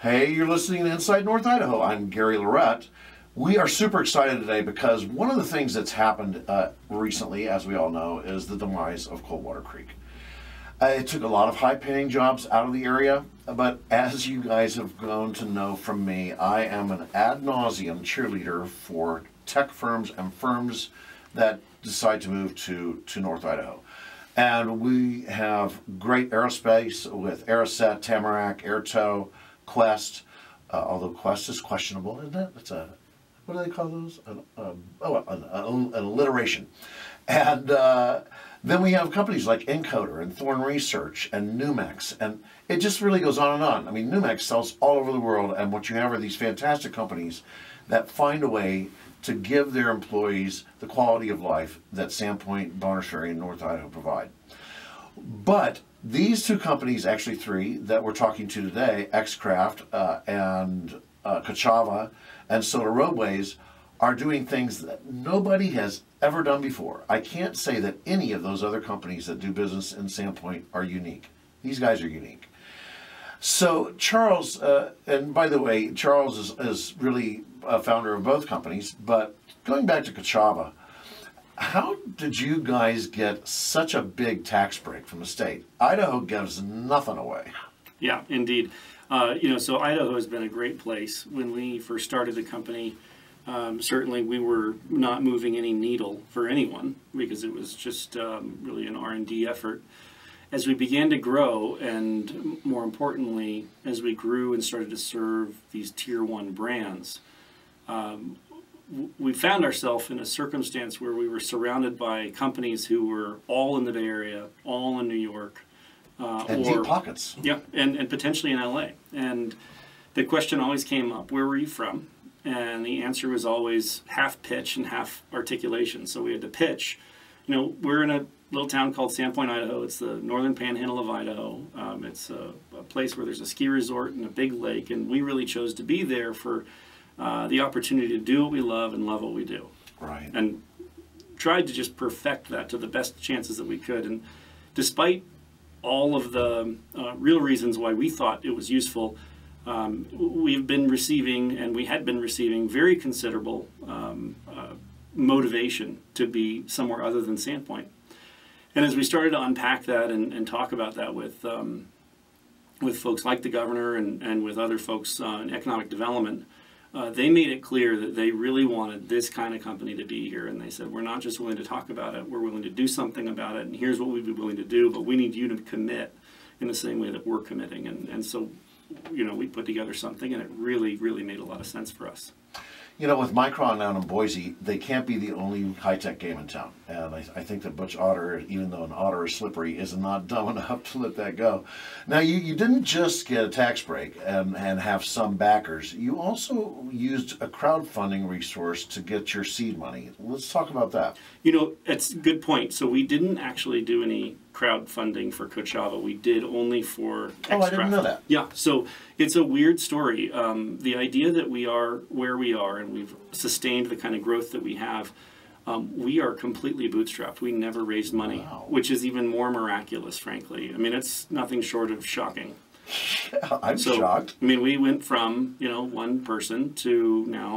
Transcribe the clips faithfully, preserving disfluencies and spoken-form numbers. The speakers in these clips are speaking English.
Hey, you're listening to Inside North Idaho. I'm Gary Lirette. We are super excited today because one of the things that's happened uh, recently, as we all know, is the demise of Coldwater Creek. Uh, it took a lot of high-paying jobs out of the area, but as you guys have grown to know from me, I am an ad nauseum cheerleader for tech firms and firms that decide to move to, to North Idaho. And we have great aerospace with Ariset, Tamarack, Airtow, Quest, uh, although Quest is questionable, isn't it? It's a, what do they call those? An, um, oh, an, an, an alliteration. And uh, then we have companies like Encoder and Thorn Research and Numex, and it just really goes on and on. I mean, Numex sells all over the world, and what you have are these fantastic companies that find a way to give their employees the quality of life that Sandpoint, Bonner Ferry, and North Idaho provide. But these two companies, actually three, that we're talking to today, xCraft uh, and uh, Kochava and Solar Roadways, are doing things that nobody has ever done before. I can't say that any of those other companies that do business in Sandpoint are unique. These guys are unique. So Charles, uh, and by the way, Charles is, is really a founder of both companies, but going back to Kochava, how did you guys get such a big tax break from the state? Idaho gives nothing away. Yeah, indeed. Uh, you know, so Idaho has been a great place. When we first started the company, um, certainly we were not moving any needle for anyone because it was just um, really an R and D effort. As we began to grow, and more importantly, as we grew and started to serve these tier one brands, um, we found ourselves in a circumstance where we were surrounded by companies who were all in the Bay Area, all in New York, uh, and or, deep pockets. Yeah, and, and potentially in L A. And the question always came up, where were you from? And the answer was always half pitch and half articulation. So we had to pitch. You know, we're in a little town called Sandpoint, Idaho. It's the northern panhandle of Idaho. Um, it's a, a place where there's a ski resort and a big lake, and we really chose to be there for Uh, the opportunity to do what we love and love what we do. Right. And tried to just perfect that to the best chances that we could. And despite all of the uh, real reasons why we thought it was useful, um, we've been receiving, and we had been receiving, very considerable um, uh, motivation to be somewhere other than Sandpoint. And as we started to unpack that and, and talk about that with, um, with folks like the governor and, and with other folks uh, in economic development, Uh, they made it clear that they really wanted this kind of company to be here, and they said, we're not just willing to talk about it, we're willing to do something about it, and here's what we'd be willing to do, but we need you to commit in the same way that we're committing. And, and so, you know, we put together something, and it really, really made a lot of sense for us. You know, with Micron down in Boise, they can't be the only high-tech game in town. And I, I think that Butch Otter, even though an otter is slippery, is not dumb enough to let that go. Now, you, you didn't just get a tax break and, and have some backers. You also used a crowdfunding resource to get your seed money. Let's talk about that. You know, it's a good point. So we didn't actually do any crowdfunding for Kochava. We did only for xCraft. Oh, I didn't know that. Yeah, so it's a weird story. Um, the idea that we are where we are and we've sustained the kind of growth that we have, um, we are completely bootstrapped. We never raised money, wow. Which is even more miraculous, frankly. I mean, it's nothing short of shocking. Yeah, I'm so, shocked. I mean, we went from, you know, one person to now,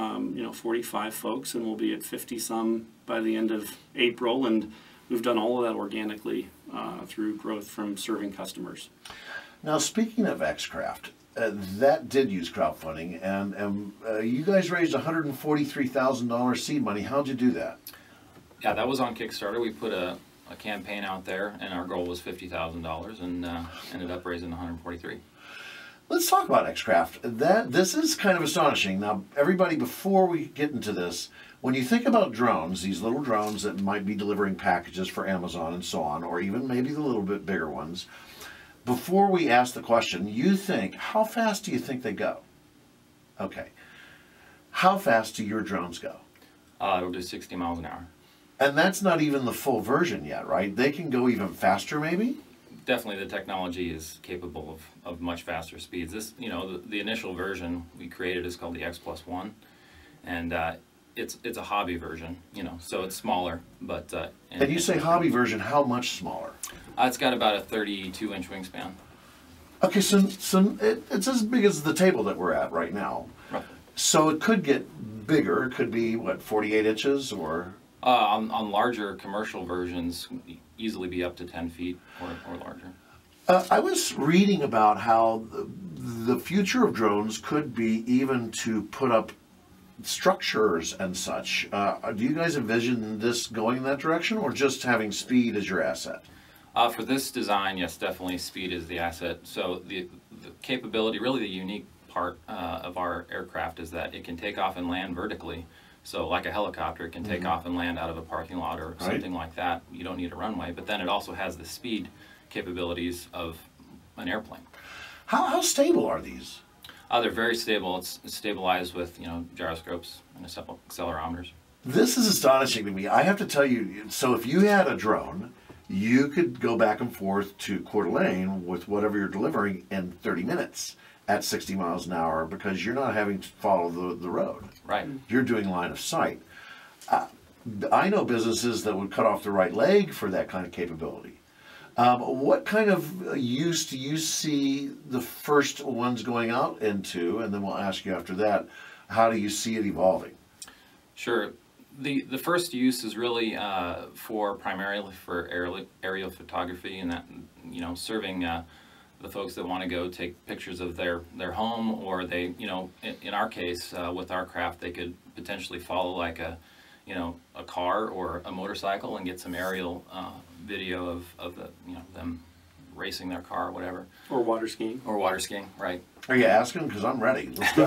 um, you know, forty-five folks, and we'll be at fifty some by the end of April. And we've done all of that organically uh, through growth from serving customers. Now, speaking of xCraft, uh, that did use crowdfunding, and, and uh, you guys raised one hundred forty-three thousand dollars seed money. How'd you do that? Yeah, that was on Kickstarter. We put a, a campaign out there, and our goal was fifty thousand dollars, and uh, ended up raising one hundred forty-three thousand dollars. Let's talk about xCraft. That, this is kind of astonishing. Now, everybody, before we get into this, when you think about drones, these little drones that might be delivering packages for Amazon and so on, or even maybe the little bit bigger ones, before we ask the question, you think, how fast do you think they go? Okay. How fast do your drones go? Uh, it'll do sixty miles an hour. And that's not even the full version yet, right? They can go even faster, maybe? Definitely, the technology is capable of, of much faster speeds. This, you know, the, the initial version we created is called the X plus one, and uh, It's it's a hobby version, you know, so it's smaller, but... Uh, and, and you say hobby version, how much smaller? Uh, it's got about a thirty-two inch wingspan. Okay, so, so it, it's as big as the table that we're at right now. Right. So it could get bigger. It could be, what, forty-eight inches or? Uh, on, on larger commercial versions, easily be up to ten feet or, or larger. Uh, I was reading about how the, the future of drones could be even to put up structures and such. Uh, do you guys envision this going in that direction, or just having speed as your asset? Uh, for this design, yes, definitely speed is the asset. So the, the capability, really the unique part uh, of our aircraft is that it can take off and land vertically. So like a helicopter, it can take mm-hmm. off and land out of a parking lot or something right. like that. You don't need a runway, but then it also has the speed capabilities of an airplane. How, how stable are these? Uh, they're very stable. It's, it's stabilized with, you know, gyroscopes and accelerometers. This is astonishing to me. I have to tell you, so if you had a drone, you could go back and forth to Coeur d'Alene with whatever you're delivering in thirty minutes at sixty miles an hour, because you're not having to follow the, the road. Right. You're doing line of sight. Uh, I know businesses that would cut off the right leg for that kind of capability. Um, what kind of use do you see the first ones going out into? And then we'll ask you after that, how do you see it evolving? Sure. The, the first use is really uh, for primarily for aerial, aerial photography, and that, you know, serving uh, the folks that want to go take pictures of their, their home, or they, you know, in, in our case, uh, with our craft, they could potentially follow like a, you know, a car or a motorcycle and get some aerial uh, video of, of the, you know, them racing their car or whatever. Or water skiing. Or water skiing, right. Are you asking? Because I'm ready. Let's go.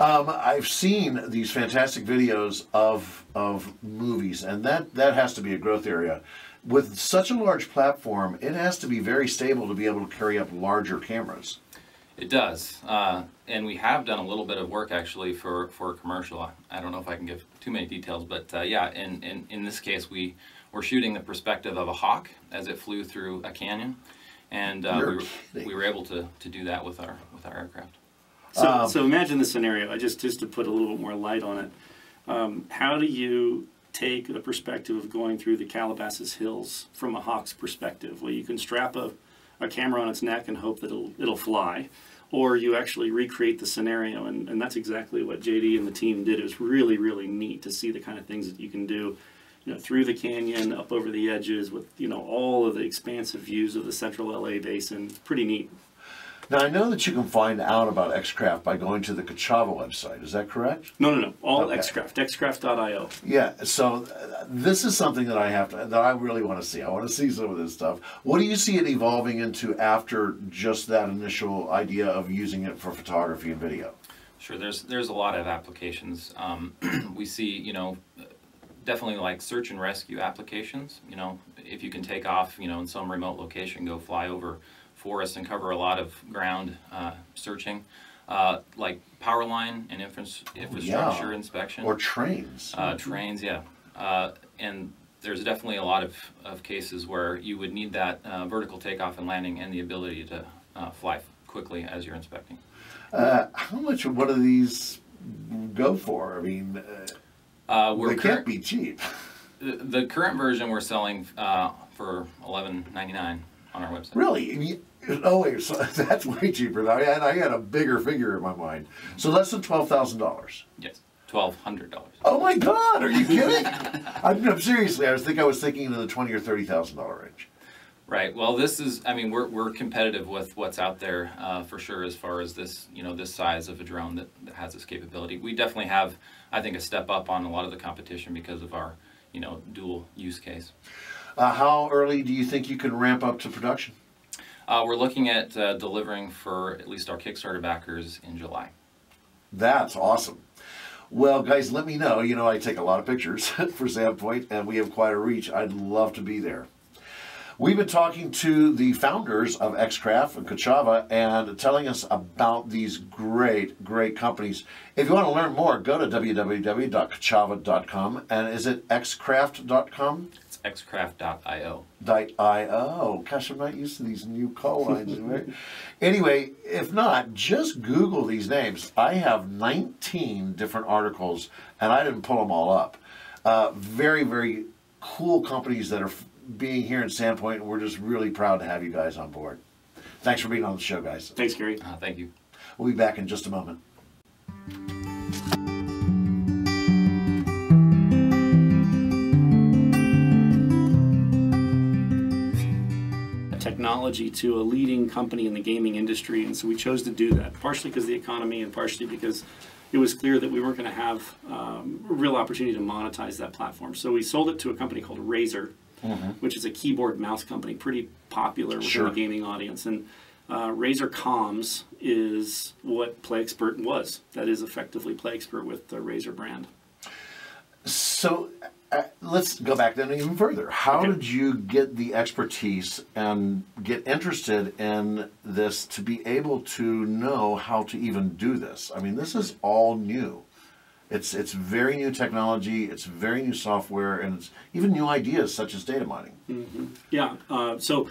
um, I've seen these fantastic videos of, of movies, and that, that has to be a growth area. With such a large platform, it has to be very stable to be able to carry up larger cameras. It does. Uh, and we have done a little bit of work actually for, for a commercial. I, I don't know if I can give too many details, but uh, yeah, in, in, in this case, we were shooting the perspective of a hawk as it flew through a canyon. And uh, we, were, we were able to, to do that with our, with our aircraft. So, um, so imagine the scenario, I just, just to put a little bit more light on it. Um, how do you take the perspective of going through the Calabasas Hills from a hawk's perspective? Well, you can strap a, a camera on its neck and hope that it'll, it'll fly, or you actually recreate the scenario, and, and that's exactly what J D and the team did. It was really, really neat to see the kind of things that you can do, you know, through the canyon, up over the edges with, you know, all of the expansive views of the central L A basin. It's pretty neat. Now, I know that you can find out about xCraft by going to the Kochava website. Is that correct? No, no, no. All okay. xCraft. xCraft dot i o. Yeah. So uh, this is something that I have to, that I really want to see. I want to see some of this stuff. What do you see it evolving into after just that initial idea of using it for photography and video? Sure. There's there's a lot of applications. Um, we see, you know, definitely like search and rescue applications. You know, if you can take off, you know, in some remote location, go fly over forest and cover a lot of ground uh, searching, uh, like power line and infra- infrastructure yeah. inspection. Or trains. Uh, trains, yeah. Uh, and there's definitely a lot of, of cases where you would need that uh, vertical takeoff and landing and the ability to uh, fly quickly as you're inspecting. Uh, how much would one of these go for? I mean, uh, uh, we're they can't be cheap. The, the current version we're selling uh, for eleven ninety-nine. On our website. Really? Oh, wait, so that's way cheaper. Now. I, had, I had a bigger figure in my mind. So less than twelve thousand dollars. Yes, twelve hundred dollars. Oh my God, are you kidding? I'm, I'm seriously, I was think I was thinking in the twenty thousand or thirty thousand dollar range. Right, well this is, I mean, we're, we're competitive with what's out there uh, for sure as far as this, you know, this size of a drone that, that has this capability. We definitely have, I think, a step up on a lot of the competition because of our, you know, dual use case. Uh, how early do you think you can ramp up to production? Uh, we're looking at uh, delivering for at least our Kickstarter backers in July. That's awesome. Well, guys, let me know. You know, I take a lot of pictures for Sandpoint, and we have quite a reach. I'd love to be there. We've been talking to the founders of xCraft and Kochava and telling us about these great, great companies. If you want to learn more, go to w w w dot kochava dot com. And is it x craft dot com? It's x craft dot i o. .io. Gosh, I'm not used to these new call lines. Right? Anyway, if not, just Google these names. I have nineteen different articles, and I didn't pull them all up. Uh, very, very cool companies that are being here in Sandpoint, and we're just really proud to have you guys on board. Thanks for being on the show, guys. Thanks, Gary. Uh, thank you. We'll be back in just a moment. Technology to a leading company in the gaming industry, and so we chose to do that, partially because of the economy and partially because it was clear that we weren't going to have um, a real opportunity to monetize that platform. So we sold it to a company called Razer, mm-hmm. which is a keyboard mouse company, pretty popular within sure. the gaming audience. And uh, Razer Comms is what PlayExpert was. That is effectively PlayExpert with the Razer brand. So uh, let's go back then even further. How okay. did you get the expertise and get interested in this to be able to know how to even do this? I mean, this is all new. It's, it's very new technology, it's very new software, and it's even new ideas such as data mining. Mm-hmm. Yeah, uh, so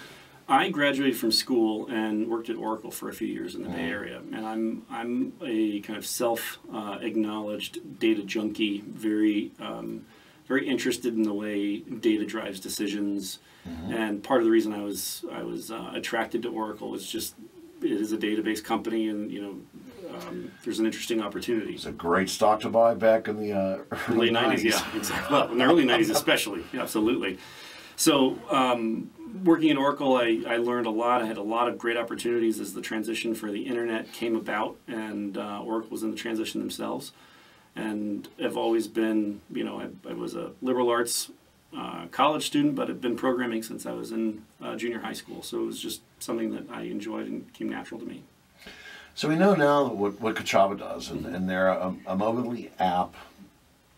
I graduated from school and worked at Oracle for a few years in the Bay Area, and I'm I'm a kind of self-acknowledged uh, data junkie, very um, very interested in the way data drives decisions. Mm-hmm. And part of the reason I was I was uh, attracted to Oracle is just it is a database company, and you know um, there's an interesting opportunity. It's a great stock to buy back in the uh, early, early nineties. Yeah, exactly. Well, in the early nineties especially, yeah, absolutely. So. Um, Working at Oracle, I, I learned a lot. I had a lot of great opportunities as the transition for the internet came about, and uh, Oracle was in the transition themselves. And I've always been, you know, I, I was a liberal arts uh, college student, but I've been programming since I was in uh, junior high school. So it was just something that I enjoyed and came natural to me. So we know now what, what Kochava does, and, mm-hmm. and they're a, a mobile app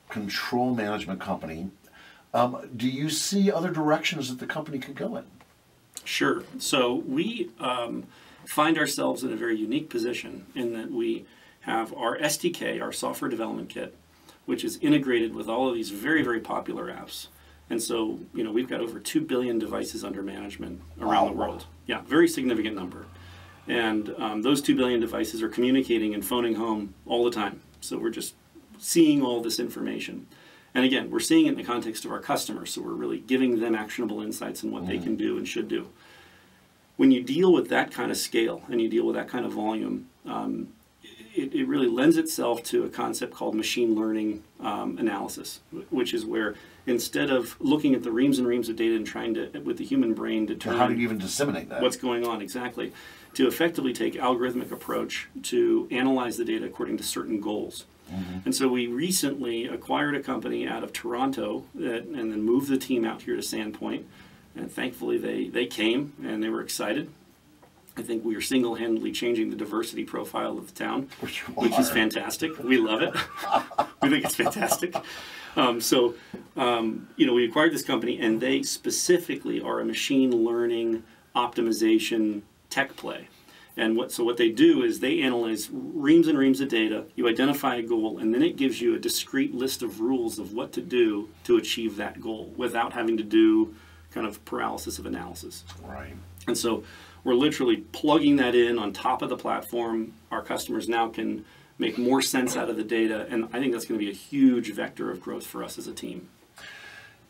control management company. Um, do you see other directions that the company could go in? Sure. So we um, find ourselves in a very unique position in that we have our S D K, our software development kit, which is integrated with all of these very, very popular apps. And so, you know, we've got over two billion devices under management around wow. the world. Yeah, very significant number. And um, those two billion devices are communicating and phoning home all the time. So we're just seeing all this information. And again, we're seeing it in the context of our customers, so we're really giving them actionable insights in what mm-hmm. they can do and should do. When you deal with that kind of scale and you deal with that kind of volume, um, it, it really lends itself to a concept called machine learning um, analysis, which is where instead of looking at the reams and reams of data and trying to, with the human brain, determine how do you even disseminate that? What's going on exactly, to effectively take algorithmic approach to analyze the data according to certain goals. Mm-hmm. And so we recently acquired a company out of Toronto that, and then moved the team out here to Sandpoint. And thankfully they, they came and they were excited. I think we are single-handedly changing the diversity profile of the town, which, which is fantastic. We love it. We think it's fantastic. Um, so, um, you know, we acquired this company and they specifically are a machine learning optimization tech play. And what, so what they do is they analyze reams and reams of data, you identify a goal, and then it gives you a discrete list of rules of what to do to achieve that goal without having to do kind of paralysis of analysis. Right. And so we're literally plugging that in on top of the platform. Our customers now can make more sense out of the data, and I think that's going to be a huge vector of growth for us as a team.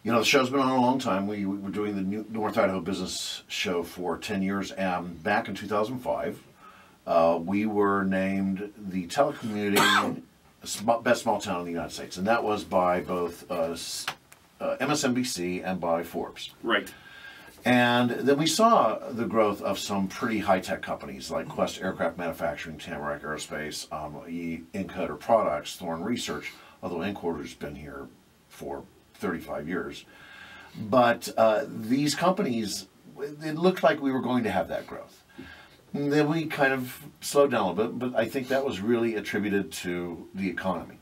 You know, the show's been on a long time. We, we were doing the New North Idaho Business Show for ten years, and back in two thousand five, uh, we were named the telecommuting best small town in the United States, and that was by both uh, uh, M S N B C and by Forbes. Right. And then we saw the growth of some pretty high-tech companies like Quest Aircraft Manufacturing, Tamarack Aerospace, um, E-Encoder Products, Thorn Research, although Encoder's been here for thirty-five years, but uh, these companies, it looked like we were going to have that growth. And then we kind of slowed down a little bit, but I think that was really attributed to the economy.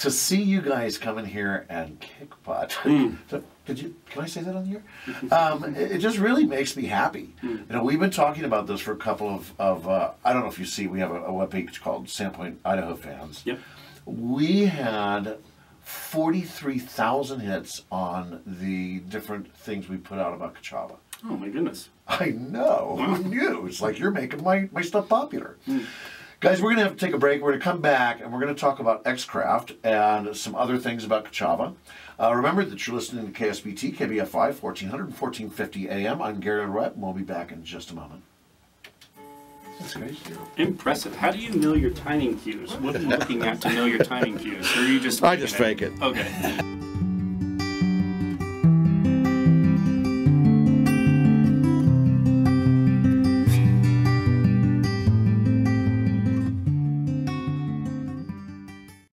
To see you guys come in here and kick butt, mm. so, did you, can I say that on the air? Um, it, it just really makes me happy. Mm. You know, we've been talking about this for a couple of, of uh, I don't know if you see, we have a, a webpage called Sandpoint Idaho Fans. Yep. We had forty-three thousand hits on the different things we put out about Kochava. Oh my goodness. I know, wow. Who knew? It's like you're making my, my stuff popular. Mm. Guys, we're gonna have to take a break. We're gonna come back and we're gonna talk about xCraft and some other things about Kochava. Uh, remember that you're listening to K S B T, K B F I, fourteen hundred and fourteen fifty A M. I'm Gary Lirette, and we'll be back in just a moment. That's great. Impressive. How do you know your timing cues? What are you looking at to know your timing cues? Or are you just I just fake it. it. Okay.